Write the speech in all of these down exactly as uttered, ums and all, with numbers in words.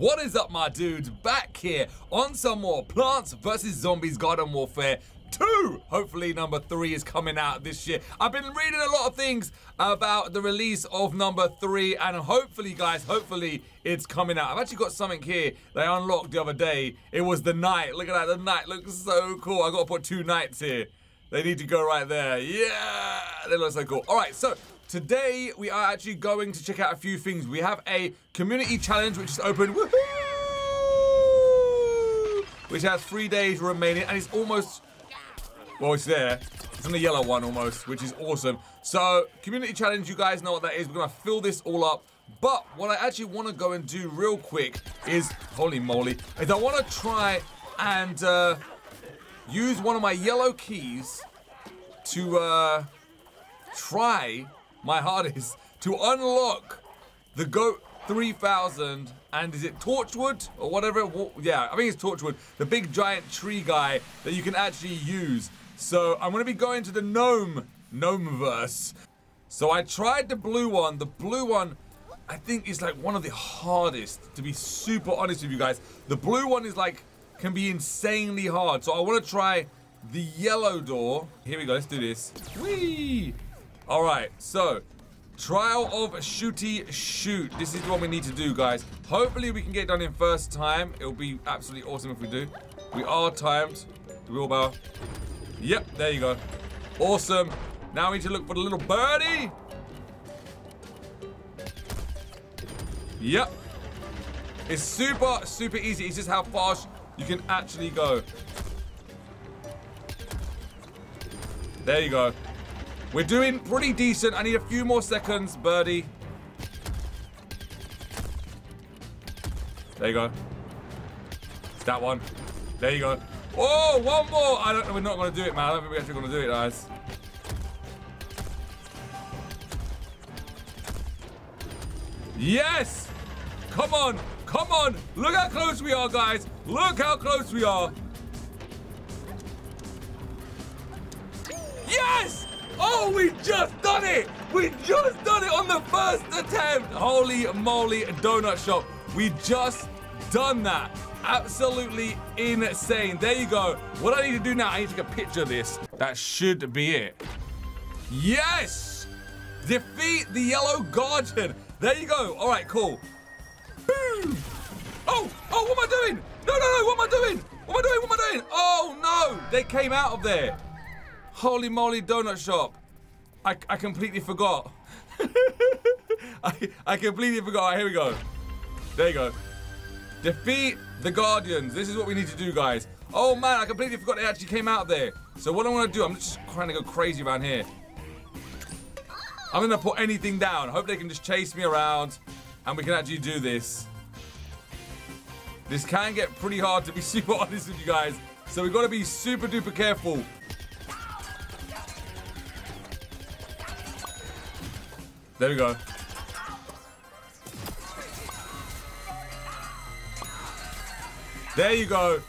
What is up, my dudes? Back here on some more Plants versus Zombies Garden Warfare two. Hopefully number three is coming out this year. I've been reading a lot of things about the release of number three, and hopefully, guys, hopefully it's coming out. I've actually got something here that I unlocked the other day. It was the night. Look at that. The night looks so cool. I got to put two nights here. They need to go right there. Yeah, they look so cool. All right, so today we are actually going to check out a few things. We have a community challenge which is open, woohoo! Which has three days remaining, and it's almost, well, it's there. It's on the yellow one almost, which is awesome. So, community challenge, you guys know what that is. We're gonna fill this all up. But what I actually wanna go and do real quick is, holy moly, is I wanna try and uh, use one of my yellow keys to uh, try my hardest to unlock the GOAT three thousand, and is it Torchwood or whatever? Yeah, I think it's Torchwood, the big giant tree guy that you can actually use. So I'm gonna be going to the gnome, Gnomeverse. So I tried the blue one. The blue one, I think, is like one of the hardest, to be super honest with you guys. The blue one is like, can be insanely hard. So I wanna try the yellow door. Here we go, let's do this. Whee! All right, so, Trial of Shooty Shoot. This is what we need to do, guys. Hopefully we can get it done in first time. It'll be absolutely awesome if we do. We are timed. The wheelbarrow. Yep, there you go. Awesome. Now we need to look for the little birdie. Yep. It's super, super easy. It's just how fast you can actually go. There you go. We're doing pretty decent. I need a few more seconds, birdie. There you go. It's that one. There you go. Oh, one more. I don't know. We're not going to do it, man. I don't think we're actually going to do it, guys. Yes. Come on. Come on. Look how close we are, guys. Look how close we are. Yes. Oh, we just done it! We just done it on the first attempt! Holy moly, donut shop. We just done that. Absolutely insane. There you go. What I need to do now, I need to take a picture of this. That should be it. Yes! Defeat the yellow guardian. There you go. All right, cool. Boom! Oh, oh, what am I doing? No, no, no, what am I doing? What am I doing? What am I doing? Oh, no! They came out of there. Holy moly, donut shop. I, I completely forgot. I, I completely forgot. All right, here we go. There you go. Defeat the guardians. This is what we need to do, guys. Oh, man, I completely forgot they actually came out there. So what I want to do, I'm just trying to go crazy around here. I'm going to put anything down. Hope they can just chase me around and we can actually do this. This can get pretty hard, to be super honest with you guys. So we've got to be super duper careful. There we go. There you go.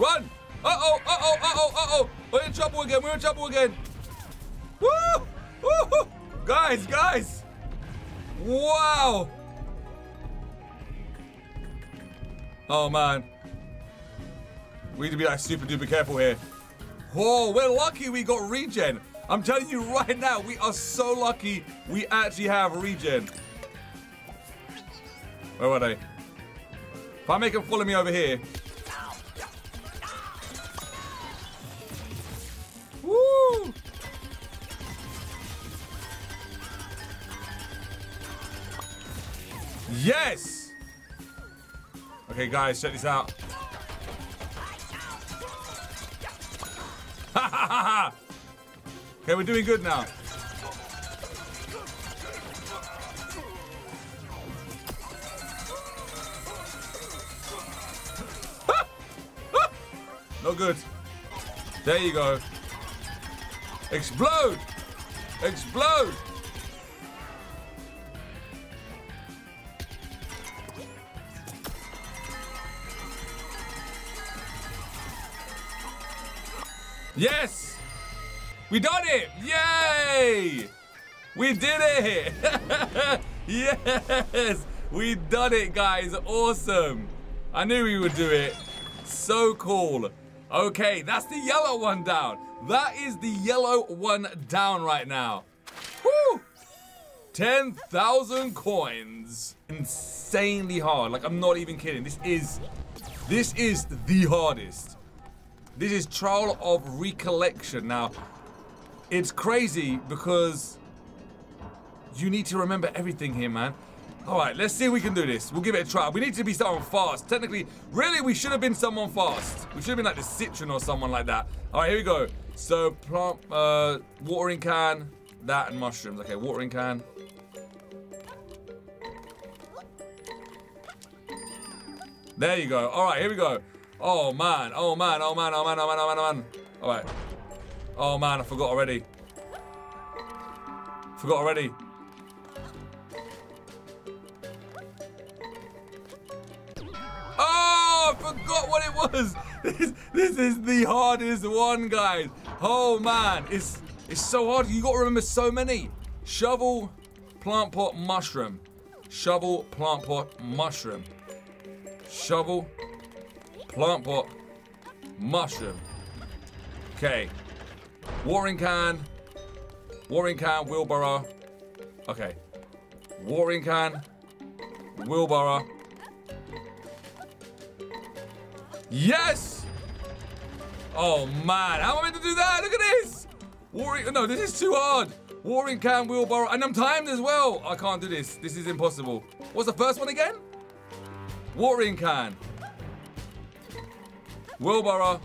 Run! Uh-oh, uh-oh, uh-oh, uh-oh. We're in trouble again, we're in trouble again. Woo! Woo! Guys, guys! Wow! Oh, man. We need to be like super duper careful here. Whoa, we're lucky we got regen. I'm telling you right now, we are so lucky we actually have regen. Where were they? If I make them follow me over here. Woo! Yes! Okay, guys, check this out. Okay, we're doing good now. No good. There you go. Explode! Explode! Yes! We done it! Yay! We did it! Yes! We done it, guys. Awesome. I knew we would do it. So cool. Okay, that's the yellow one down. That is the yellow one down right now. Woo! ten thousand coins. Insanely hard. Like, I'm not even kidding. This is... This is the hardest. This is Trowel of Recollection. Now, it's crazy because you need to remember everything here, man. All right, let's see if we can do this. We'll give it a try. We need to be someone fast. Technically, really, we should have been someone fast. We should have been like the Citron or someone like that. All right, here we go. So, plant, uh, watering can, that and mushrooms. Okay, watering can. There you go. All right, here we go. Oh, man. Oh, man. Oh, man. Oh, man. Oh, man. Oh, man. Oh, man. All right. Oh, man. I forgot already. Forgot already. Oh, I forgot what it was. This, this is the hardest one, guys. Oh, man. It's, it's so hard. You got to remember so many. Shovel, plant pot, mushroom. Shovel, plant pot, mushroom. Shovel, plant pot, mushroom. Okay. Watering can. Watering can, wheelbarrow. Okay. Watering can, wheelbarrow. Yes! Oh, man. How am I meant to do that? Look at this! Watering... No, this is too hard. Watering can, wheelbarrow. And I'm timed as well. I can't do this. This is impossible. What's the first one again? Watering can. Wheelbarrow.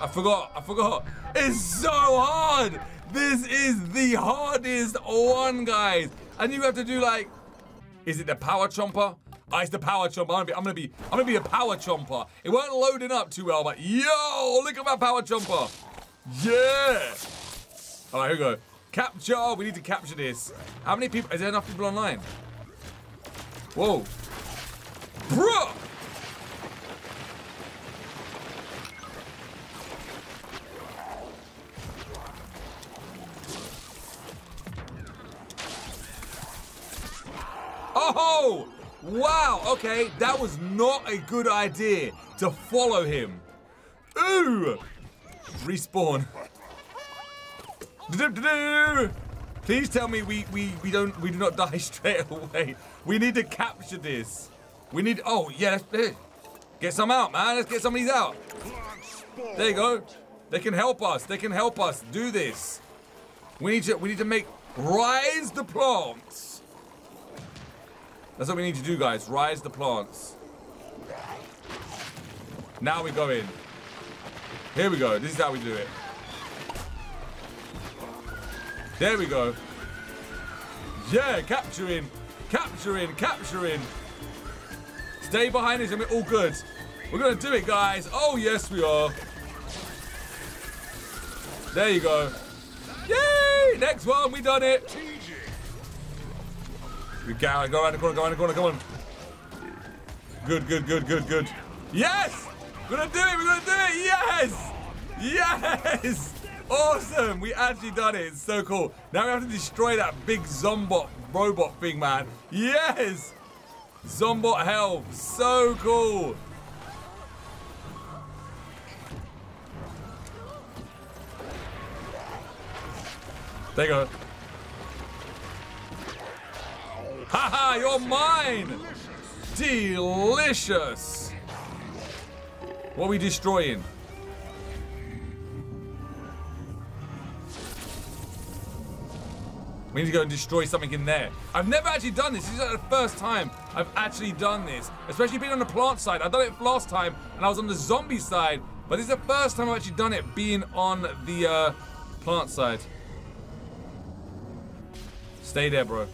I forgot. I forgot. It's so hard. This is the hardest one, guys. And you have to do like, is it the Power Chomper? Oh, it's the Power Chomper. I'm gonna be, I'm gonna be, I'm gonna be a Power Chomper. It weren't loading up too well, but yo, look at my Power Chomper. Yeah. All right, here we go. Capture. We need to capture this. How many people? Is there enough people online? Whoa. Bruh! Oh! Wow, okay, that was not a good idea to follow him. Ooh! Respawn. Do-do-do-do! Please tell me we, we, we don't we do not die straight away. We need to capture this. We need, oh, yeah, let's get some out, man. Let's get some of these out. There you go. They can help us. They can help us do this. We need to, we need to make, rise the plants. That's what we need to do, guys. Rise the plants. Now we go in. Here we go. This is how we do it. There we go. Yeah, capturing, capturing, capturing. Stay behind us and we're all good. We're gonna do it, guys. Oh, yes, we are. There you go. Yay! Next one, we done it. We gotta go around the corner, go around the corner, come on. Good, good, good, good, good. Yes! We're gonna do it, we're gonna do it, yes! Yes! Awesome, we actually done it, it's so cool. Now we have to destroy that big Zombot robot thing, man. Yes! Zombot health, so cool. There you go. Haha, -ha, you're mine. Delicious. What are we destroying? We need to go and destroy something in there. I've never actually done this. This is like the first time I've actually done this. Especially being on the plant side. I've done it last time, and I was on the zombie side. But this is the first time I've actually done it being on the uh, plant side. Stay there, bro.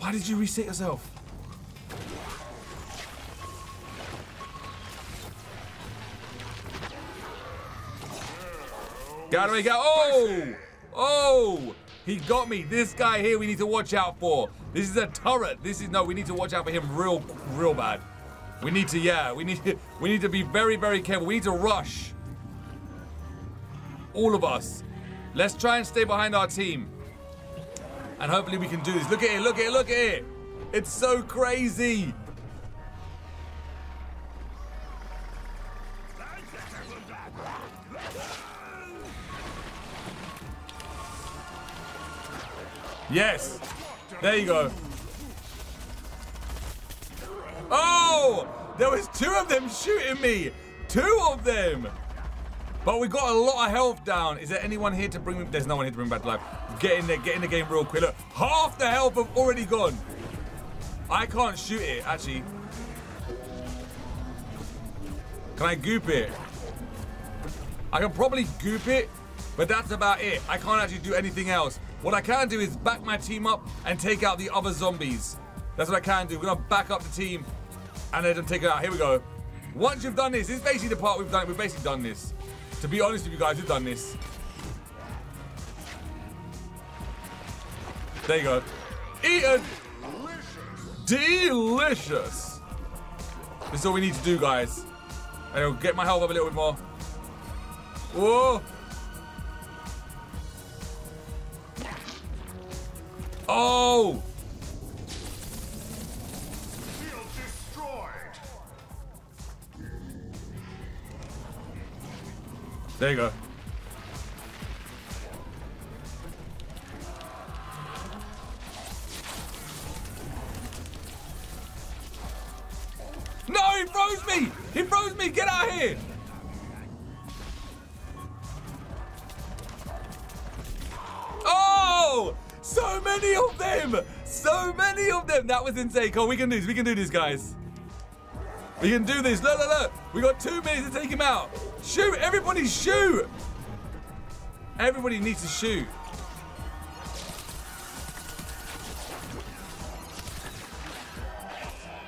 Why did you reset yourself? Get out of the way, get out. Oh! Oh, he got me. This guy here we need to watch out for. This is a turret. This is, no, we need to watch out for him real, real bad. We need to, yeah, we need to, we need to be very, very careful. We need to rush. All of us. Let's try and stay behind our team. And hopefully we can do this. Look at it, look at it, look at it. It's so crazy. Yes. There you go. Oh, there was two of them shooting me. Two of them. But we got a lot of health down. Is there anyone here to bring me? There's no one here to bring back to life. Get in there, get in the game real quick. Look, half the health have already gone. I can't shoot it, actually. Can I goop it? I can probably goop it, but that's about it. I can't actually do anything else. What I can do is back my team up and take out the other zombies. That's what I can do. We're gonna back up the team and let them take it out. Here we go. Once you've done this, this is basically the part we've done. We've basically done this. To be honest with you guys, we've done this. There you go. Eaten. Delicious. This is all we need to do, guys. And I'll get my health up a little bit more. Whoa. Oh. There you go. No, he froze me! He froze me! Get out of here! Oh! So many of them! So many of them! That was insane. Come on, we can do this. We can do this, guys. We can do this. Look, look, look. We got two minutes to take him out. Shoot! Everybody shoot! Everybody needs to shoot.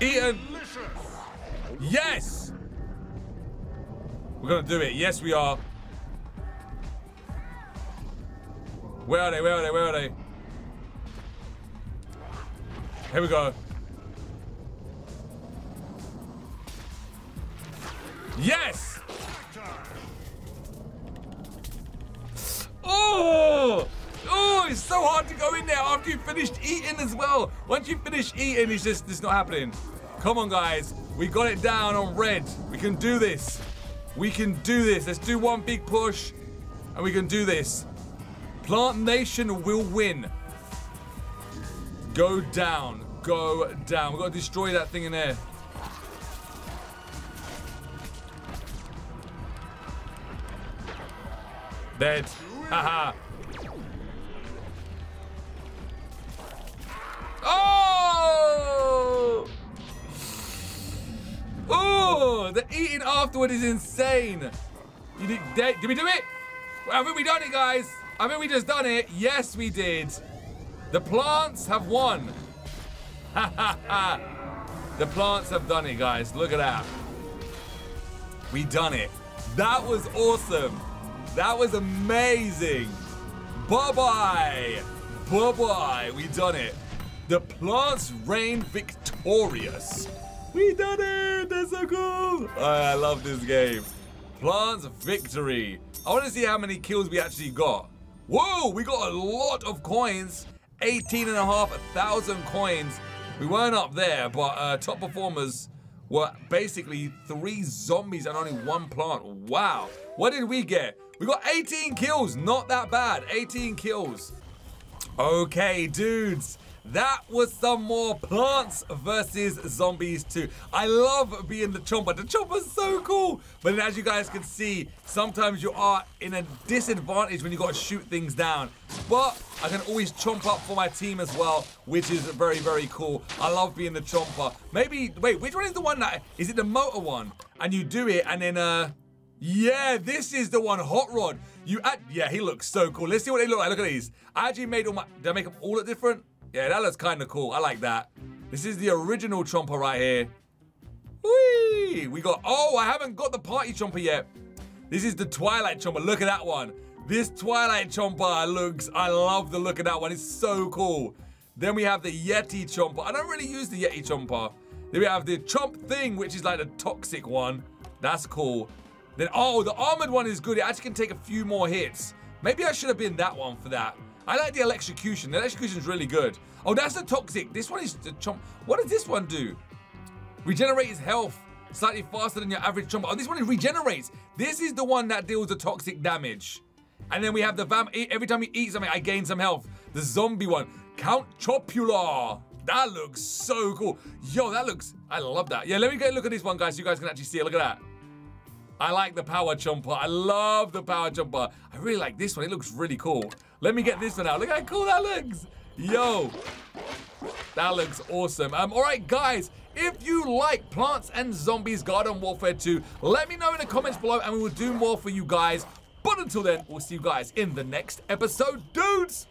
Eaten. Yes! We're gonna do it. Yes, we are. Where are they? Where are they? Where are they? Here we go. Yes! Oh! Oh, it's so hard to go in there after you've finished eating as well. Once you finish eating, it's just it's not happening. Come on, guys. We got it down on red. We can do this. We can do this. Let's do one big push, and we can do this. Plant Nation will win. Go down. Go down. We've got to destroy that thing in there. Dead. Haha. Oh! Oh! The eating afterward is insane. You did, did we do it? I think we done it, guys. I think we just done it. Yes, we did. The plants have won. Ha ha ha. The plants have done it, guys. Look at that. We done it. That was awesome. That was amazing. Bye-bye. Bye-bye. We done it. The plants reign victorious. We done it. That's so cool. Oh, I love this game. Plants victory. I want to see how many kills we actually got. Whoa, we got a lot of coins. eighteen and a half thousand coins. We weren't up there, but uh, top performers were basically three zombies and only one plant. Wow. What did we get? We got eighteen kills, not that bad, eighteen kills. Okay, dudes, that was some more Plants versus Zombies two. I love being the Chomper. The Chomper's so cool. But then as you guys can see, sometimes you are in a disadvantage when you got to shoot things down. But I can always chomp up for my team as well, which is very, very cool. I love being the Chomper. Maybe, wait, which one is the one that, is it the motor one? And you do it and then, uh, yeah, this is the one, Hot Rod. You, add, yeah, he looks so cool. Let's see what they look like. Look at these. I actually made all my, did I make them all look different? Yeah, that looks kind of cool. I like that. This is the original Chomper right here. Whee! We got, oh, I haven't got the Party Chomper yet. This is the Twilight Chomper. Look at that one. This Twilight Chomper looks, I love the look of that one. It's so cool. Then we have the Yeti Chomper. I don't really use the Yeti Chomper. Then we have the Chomp Thing, which is like the toxic one. That's cool. Then, oh, the armored one is good. It actually can take a few more hits. Maybe I should have been that one for that. I like the electrocution. The electrocution is really good. Oh, that's the toxic. This one is the chomp. What does this one do? Regenerate his health slightly faster than your average chomp. Oh, this one regenerates. This is the one that deals the toxic damage. And then we have the vamp. Every time you eat something, I gain some health. The zombie one. Count Chocula. That looks so cool. Yo, that looks... I love that. Yeah, let me get a look at this one, guys, so you guys can actually see it. Look at that. I like the Power Chomper. I love the Power Chomper. I really like this one. It looks really cool. Let me get this one out. Look how cool that looks. Yo. That looks awesome. Um, all right, guys. If you like Plants and Zombies Garden Warfare two, let me know in the comments below, and we will do more for you guys. But until then, we'll see you guys in the next episode, dudes.